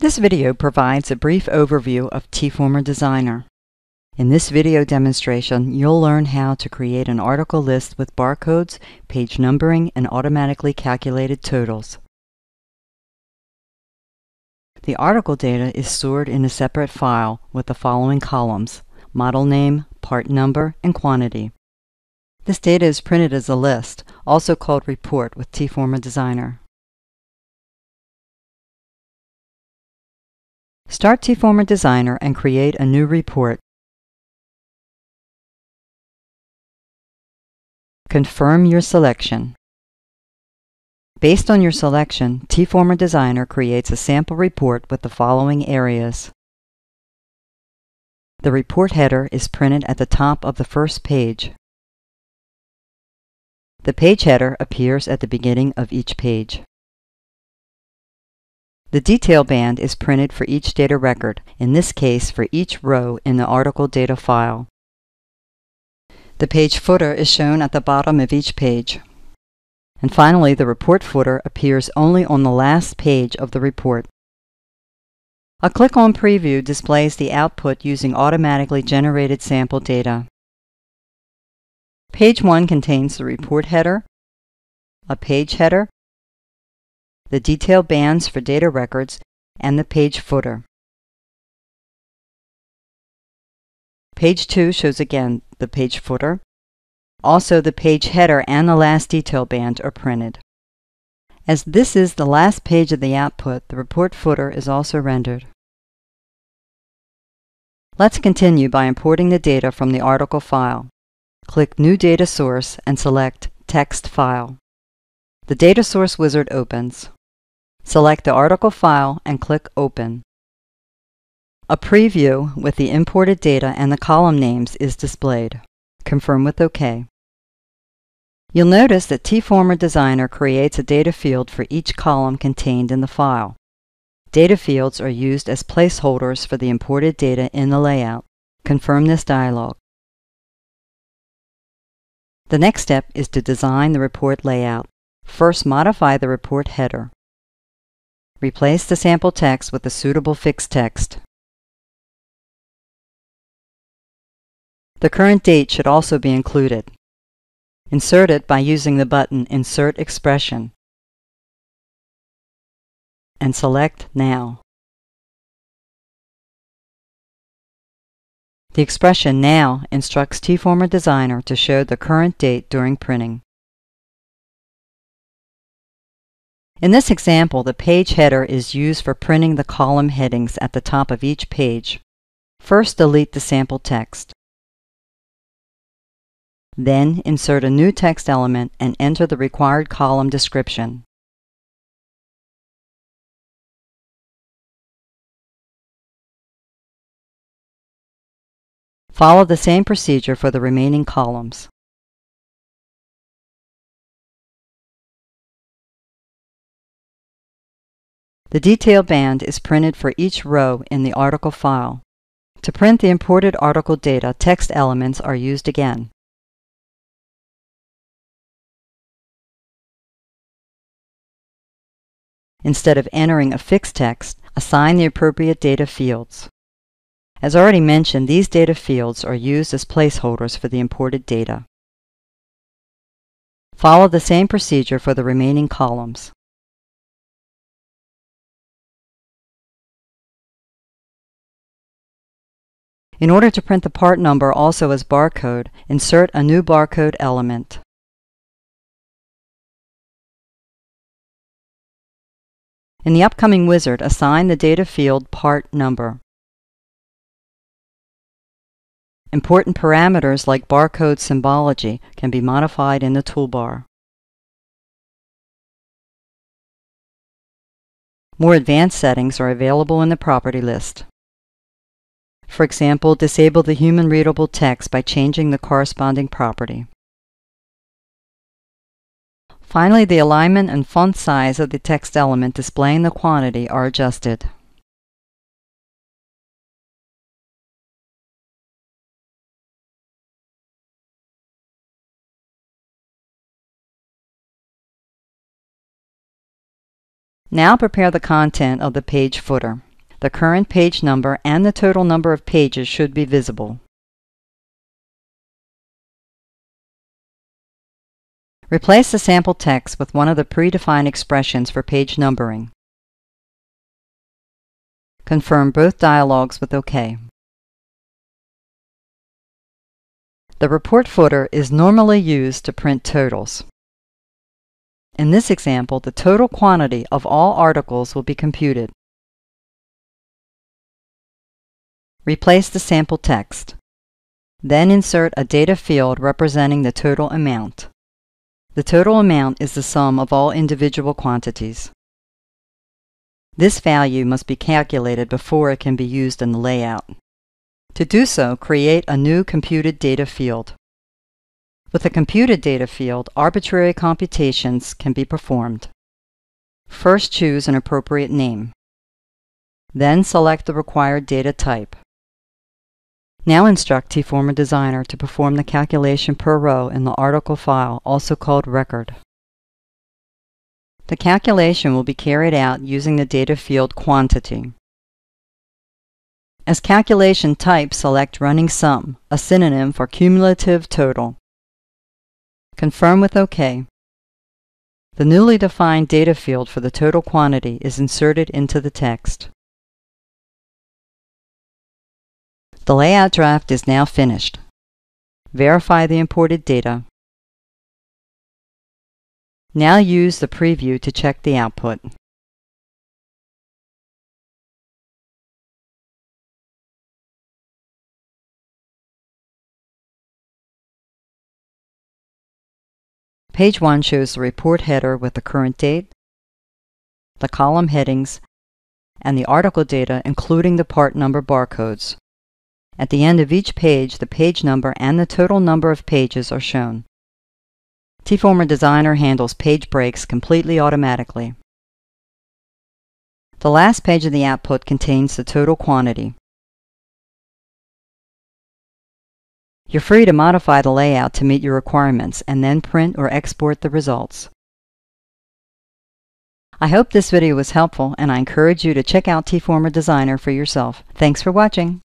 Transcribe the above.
This video provides a brief overview of TFORMer Designer. In this video demonstration, you'll learn how to create an article list with barcodes, page numbering, and automatically calculated totals. The article data is stored in a separate file with the following columns: model name, part number, and quantity. This data is printed as a list, also called report with TFORMer Designer. Start TFORMer Designer and create a new report. Confirm your selection. Based on your selection, TFORMer Designer creates a sample report with the following areas. The report header is printed at the top of the first page. The page header appears at the beginning of each page. The detail band is printed for each data record, in this case for each row in the article data file. The page footer is shown at the bottom of each page. And finally, the report footer appears only on the last page of the report. A click on Preview displays the output using automatically generated sample data. Page 1 contains the report header, a page header, the detail bands for data records, and the page footer. Page 2 shows again the page footer. Also, the page header and the last detail band are printed. As this is the last page of the output, the report footer is also rendered. Let's continue by importing the data from the article file. Click New Data Source and select Text File. The Data Source wizard opens. Select the article file and click Open. A preview with the imported data and the column names is displayed. Confirm with OK. You'll notice that TFORMer Designer creates a data field for each column contained in the file. Data fields are used as placeholders for the imported data in the layout. Confirm this dialog. The next step is to design the report layout. First, modify the report header. Replace the sample text with a suitable fixed text. The current date should also be included. Insert it by using the button Insert Expression and select Now. The expression Now instructs TFORMer Designer to show the current date during printing. In this example, the page header is used for printing the column headings at the top of each page. First, delete the sample text. Then, insert a new text element and enter the required column description. Follow the same procedure for the remaining columns. The detail band is printed for each row in the article file. To print the imported article data, text elements are used again. Instead of entering a fixed text, assign the appropriate data fields. As already mentioned, these data fields are used as placeholders for the imported data. Follow the same procedure for the remaining columns. In order to print the part number also as barcode, insert a new barcode element. In the upcoming wizard, assign the data field part number. Important parameters like barcode symbology can be modified in the toolbar. More advanced settings are available in the property list. For example, disable the human readable text by changing the corresponding property. Finally, the alignment and font size of the text element displaying the quantity are adjusted. Now prepare the content of the page footer. The current page number and the total number of pages should be visible. Replace the sample text with one of the predefined expressions for page numbering. Confirm both dialogues with OK. The report footer is normally used to print totals. In this example, the total quantity of all articles will be computed. Replace the sample text. Then insert a data field representing the total amount. The total amount is the sum of all individual quantities. This value must be calculated before it can be used in the layout. To do so, create a new computed data field. With a computed data field, arbitrary computations can be performed. First, choose an appropriate name. Then select the required data type. Now instruct TFORMer Designer to perform the calculation per row in the article file, also called record. The calculation will be carried out using the data field quantity. As calculation type, select running sum, a synonym for cumulative total. Confirm with OK. The newly defined data field for the total quantity is inserted into the text. The layout draft is now finished. Verify the imported data. Now use the preview to check the output. Page 1 shows the report header with the current date, the column headings, and the article data including the part number barcodes. At the end of each page, the page number and the total number of pages are shown. TFORMer Designer handles page breaks completely automatically. The last page of the output contains the total quantity. You're free to modify the layout to meet your requirements and then print or export the results. I hope this video was helpful, and I encourage you to check out TFORMer Designer for yourself. Thanks for watching.